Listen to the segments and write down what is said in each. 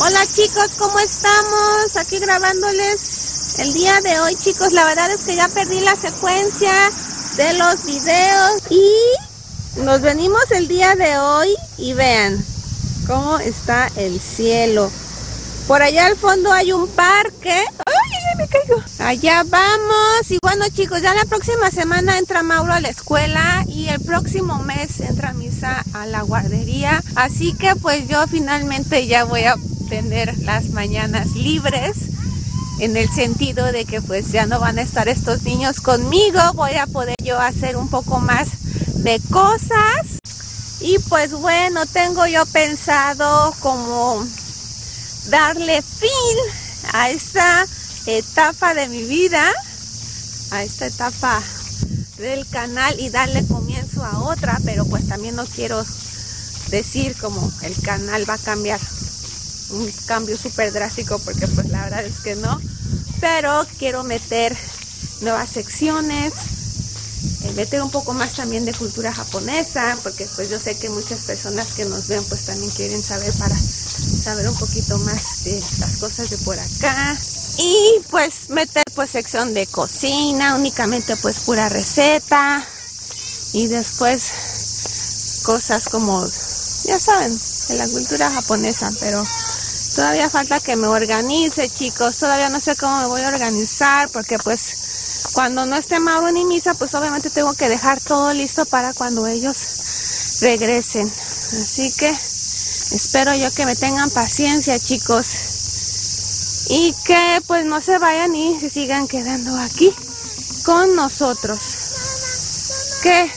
Hola chicos, ¿cómo estamos? Aquí grabándoles el día de hoy, chicos. La verdad es que ya perdí la secuencia de los videos y nos venimos el día de hoy y vean cómo está el cielo. Por allá al fondo hay un parque. ¡Ay, me caigo! Allá vamos. Y bueno, chicos, ya la próxima semana entra Mauro a la escuela y el próximo mes entra Misa a la guardería. Así que pues yo finalmente ya voy a tener las mañanas libres, en el sentido de que pues ya no van a estar estos niños conmigo. Voy a poder yo hacer un poco más de cosas. Y pues bueno, tengo yo pensado como darle fin a esta etapa de mi vida, a esta etapa del canal, y darle comienzo a otra, pero pues también no quiero decir como el canal va a cambiar un cambio súper drástico, porque pues la verdad es que no, pero quiero meter nuevas secciones, meter un poco más también de cultura japonesa, porque pues yo sé que muchas personas que nos ven pues también quieren saber, para saber un poquito más de las cosas de por acá. Y pues meter pues sección de cocina, únicamente pues pura receta, y después cosas como, ya saben, de la cultura japonesa. Pero todavía falta que me organice, chicos. Todavía no sé cómo me voy a organizar, porque pues cuando no esté Mauro ni Misa, pues obviamente tengo que dejar todo listo para cuando ellos regresen. Así que espero yo que me tengan paciencia, chicos, y que pues no se vayan y se sigan quedando aquí con nosotros. ¿Qué?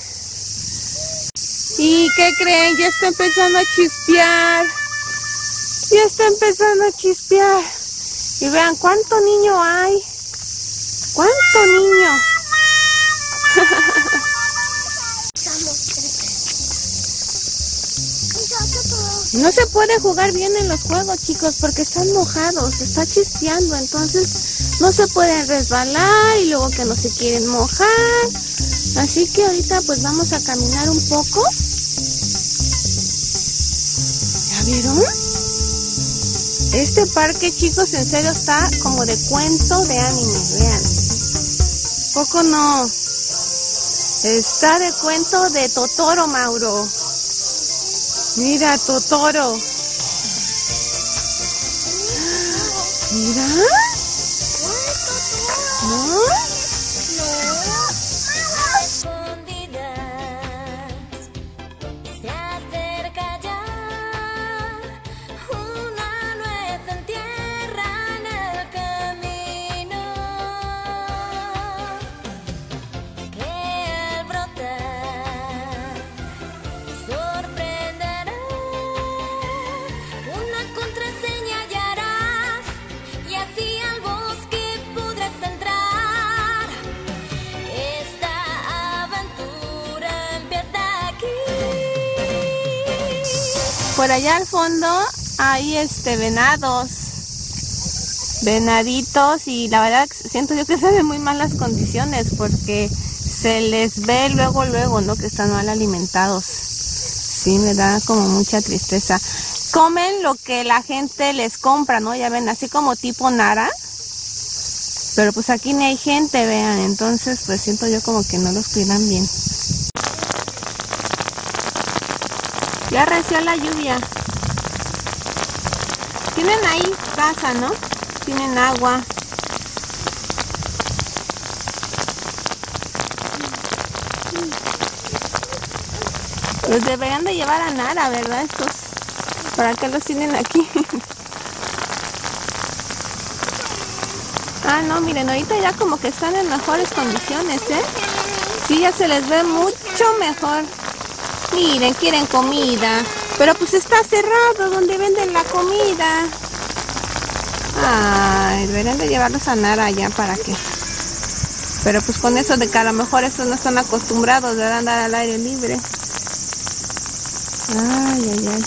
¿Y qué creen? Ya está empezando a chispear. Ya está empezando a chispear. Y vean cuánto niño hay. ¡Cuánto niño! No se puede jugar bien en los juegos, chicos, porque están mojados, está chispeando, entonces no se pueden resbalar y luego que no se quieren mojar. Así que ahorita pues vamos a caminar un poco. ¿Ya vieron? Este parque, chicos, en serio está como de cuento de anime, vean. Poco no. Está de cuento de Totoro, Mauro. Mira, Totoro. Mira. ¿No? Por allá al fondo hay venaditos, y la verdad siento yo que se ven muy mal las condiciones, porque se les ve luego, ¿no? Que están mal alimentados. Sí, me da como mucha tristeza. Comen lo que la gente les compra, ¿no? Ya ven, así como tipo Nara. Pero pues aquí ni hay gente, vean. Entonces pues siento yo como que no los cuidan bien. Ya reció la lluvia. Tienen ahí casa, ¿no? Tienen agua. Los deberían de llevar a Nara, ¿verdad? Estos. ¿Para qué los tienen aquí? Ah, no, miren, ahorita ya como que están en mejores condiciones, ¿eh? Sí, ya se les ve mucho mejor. Miren, quieren comida, pero pues está cerrado donde venden la comida. Ay, deberían de llevarlos a Nara allá para qué. Pero pues con eso de que a lo mejor estos no están acostumbrados, de andar al aire libre. Ay, ay, ay.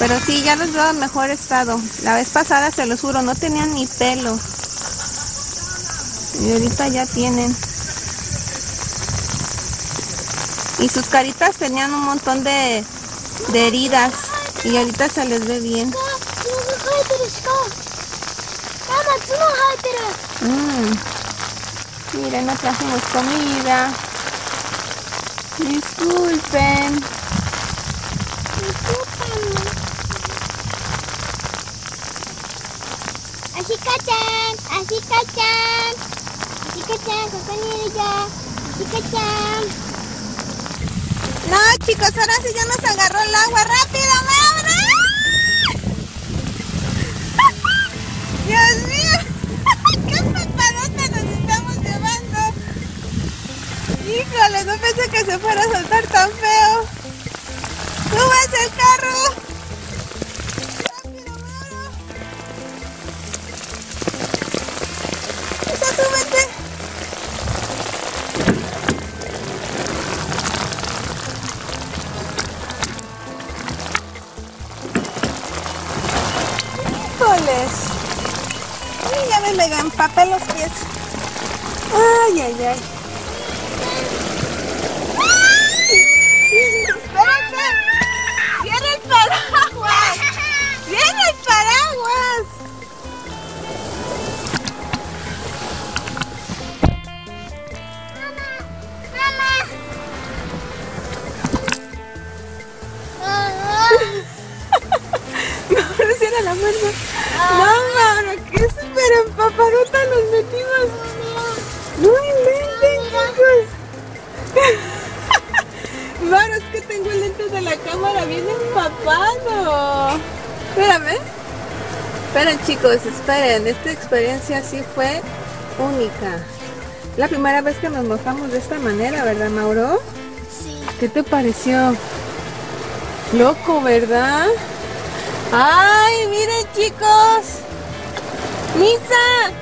Pero sí, ya los veo en mejor estado. La vez pasada, se los juro, no tenían ni pelo. Y ahorita ya tienen. Y sus caritas tenían un montón de heridas. Y ahorita se les ve bien. Miren, no trajimos comida. Disculpen. Ashika-chan, Ashika-chan, Ashika-chan, compañera, Ashika-chan. No, chicos, ahora sí ya nos agarró el agua. ¡Rápido, Mauro! ¡Dios mío! ¡Qué papadotas nos estamos llevando! ¡Híjole! No pensé que se fuera a soltar tan feo. ¡Súbase el carro! Papel los pies. Ay, ay, ay. Espérate. Viene el paraguas. Viene el paraguas. Mamá. No, no cierra la puerta. No, Mauro, ¿qué es? Pero en paparota nos metimos. No inventen, chicos. Mauro, es que tengo el lente de la cámara bien empapado. Espérame. Esperen, chicos, esperen. Esta experiencia sí fue única. La primera vez que nos mojamos de esta manera, ¿verdad, Mauro? Sí. ¿Qué te pareció? Loco, ¿verdad? ¡Ay, miren, chicos! ¡Misa!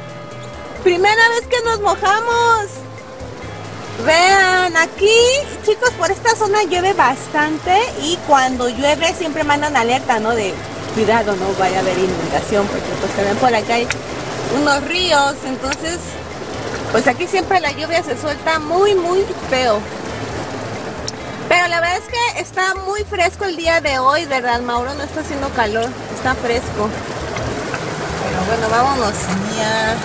¡Primera vez que nos mojamos! Vean, aquí, chicos, por esta zona llueve bastante y cuando llueve siempre mandan alerta, ¿no? De cuidado, no vaya a haber inundación, porque pues se ven por acá hay unos ríos, entonces, pues aquí siempre la lluvia se suelta muy, muy feo. Pero la verdad es que está muy fresco el día de hoy, ¿verdad, Mauro? No está haciendo calor, está fresco. Bueno, vámonos ya.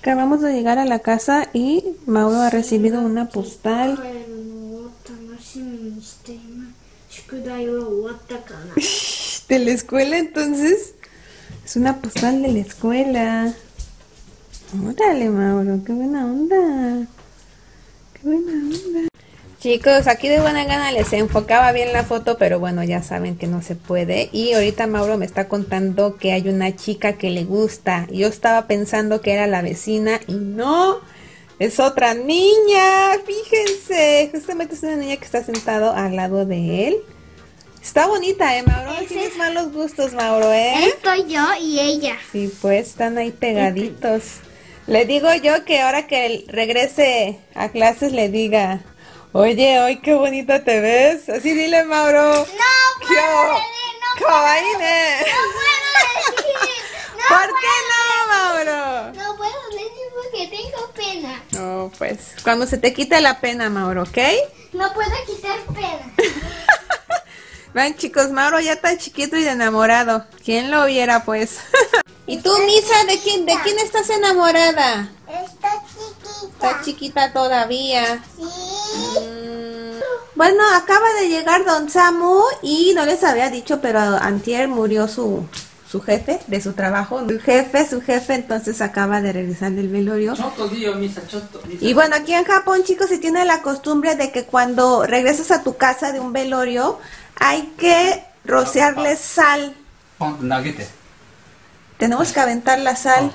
Acabamos de llegar a la casa y Mauro ha recibido una postal. ¿De la escuela entonces? Es una postal de la escuela. Órale, Mauro, qué buena onda. Qué buena onda. Chicos, aquí de buena gana les enfocaba bien la foto, pero bueno, ya saben que no se puede. Y ahorita Mauro me está contando que hay una chica que le gusta. Yo estaba pensando que era la vecina y no, es otra niña. Fíjense, justamente es una niña que está sentado al lado de él. Está bonita, ¿eh, Mauro? Tienes malos gustos, Mauro, ¿eh? Estoy yo y ella. Sí, pues, están ahí pegaditos. Le digo yo que ahora que él regrese a clases le diga... Oye, hoy qué bonita te ves. Así dile, Mauro. No, Mauro, no ¡Kawaii! ¡No puedo decir! No. ¿Por qué no, Mauro? No puedo decir porque tengo pena. No, pues, cuando se te quite la pena, Mauro, ¿ok? No puedo quitar pena. Vean, chicos, Mauro ya está chiquito y enamorado. ¿Quién lo viera, pues? ¿Y tú, Misa, de quién estás enamorada? Está chiquita. Está chiquita todavía. Sí. Bueno, acaba de llegar Don Samu y no les había dicho, pero antier murió su jefe de su trabajo. Su jefe, entonces acaba de regresar del velorio. Choto, Misa. Y bueno, aquí en Japón, chicos, se tiene la costumbre de que cuando regresas a tu casa de un velorio, hay que rociarle sal. Tenemos que aventar la sal.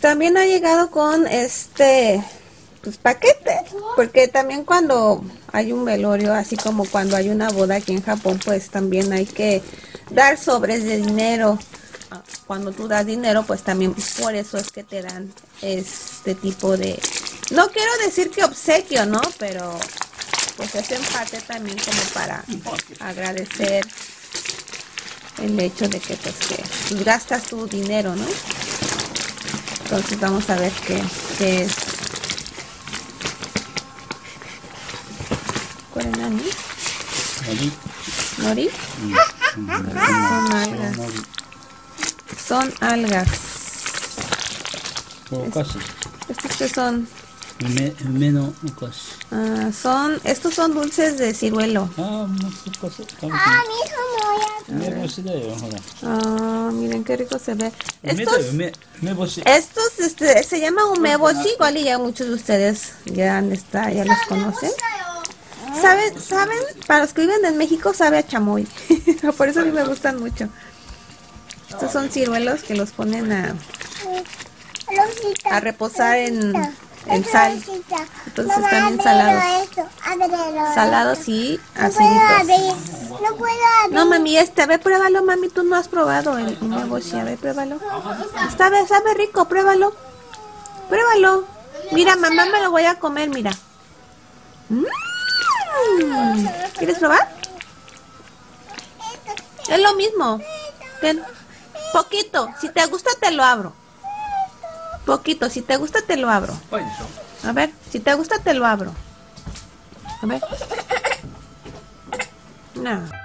También ha llegado con pues, paquete, porque también cuando hay un velorio, así como cuando hay una boda aquí en Japón, pues también hay que dar sobres de dinero. Cuando tú das dinero, pues también por eso es que te dan este tipo de, no quiero decir que obsequio, ¿no? Pero pues es en parte también como para agradecer el hecho de que pues que gastas tu dinero, ¿no? Entonces vamos a ver qué es. ¿Cuál es Nani? ¿Nori? Son algas. ¿Estos qué son? Estos son dulces de ciruelo. Miren qué rico se ve. Estos se llama Umeboshi, igual y ya muchos de ustedes ya los conocen. ¿Saben? Para los que viven en México sabe a chamoy. Por eso a mí me gustan mucho. Estos son ciruelos que los ponen a reposar en sal. Entonces están ensalados. Salados y aciditos. No puedo abrir. No, mami, ve, pruébalo, mami, tú no has probado el Umeboshi, a ver, pruébalo. Sabe rico, pruébalo. Pruébalo. Mira, mamá, me lo voy a comer, mira. ¿Quieres probar? Es lo mismo. Ten. Poquito, si te gusta te lo abro. Poquito, si te gusta te lo abro. A ver, si te gusta te lo abro. A ver. No.